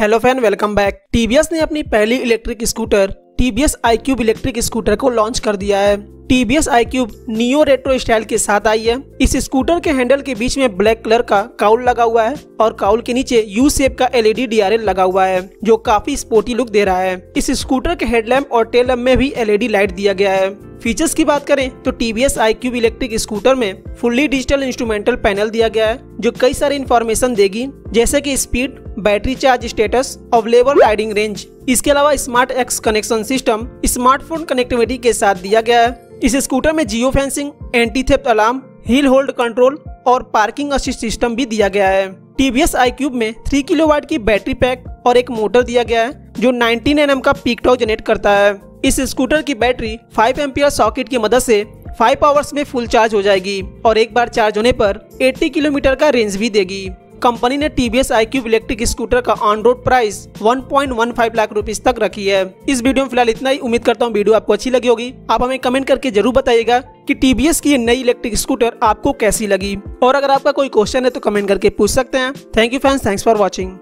Hello friend, welcome back. TVS ने अपनी पहली electric scooter TVS iQube electric scooter को लॉन्च कर दिया है। TVS iQube neo retro style के साथ आई है। इस स्कूटर के हैंडल के बीच में ब्लैक कलर का काउल लगा हुआ है और काउल के नीचे यू शेप का LED DRL लगा हुआ है जो काफी स्पोर्टी लुक दे रहा है। इस स्कूटर के हेडलैम्प और टेल लैम्प में भी LED लाइट दिया गया है। फीचर्स की बात करें तो TVS iQube इलेक्ट्रिक स्कूटर में फुल्ली डिजिटल इंस्ट्रूमेंटल पैनल दिया गया है जो कई सारी इन्फॉर्मेशन देगी, जैसे कि speed, battery charge status, available riding range. इसके अलावा smart X connection system smartphone connectivity के साथ दिया गया है। इस स्कूटर में geo fencing, anti theft alarm, hill hold control और पार्किंग असिस्ट सिस्टम भी दिया गया है। TVS iQube में 3 किलोवाट की बैटरी पैक और एक मोटर दिया गया है जो 19 Nm का पीक टॉर्क जनरेट करता है। इस स्कूटर की बैटरी 5 एम्पियर सॉकेट की मदद से 5 आवर्स में फुल चार्ज हो जाएगी और एक बार चार्ज होने पर 80 किलोमीटर का रेंज भी देगी। कंपनी ने TVS iQube इलेक्ट्रिक स्कूटर का on road price 1.15 lakh rupees तक रखी है। इस वीडियो में फिलहाल इतना ही। उम्मीद करता हूँ वीडियो आपको अच्छी लगी होगी। आप हमें कमेंट करके जरूर बताइएगा कि TVS की ये नई इलेक्ट्रिक स्कूटर आपको कैसी लगी, और अगर आपका कोई क्वेश्चन है तो कमेंट करके पूछ सकते हैं। Thank you friends, thanks for watching.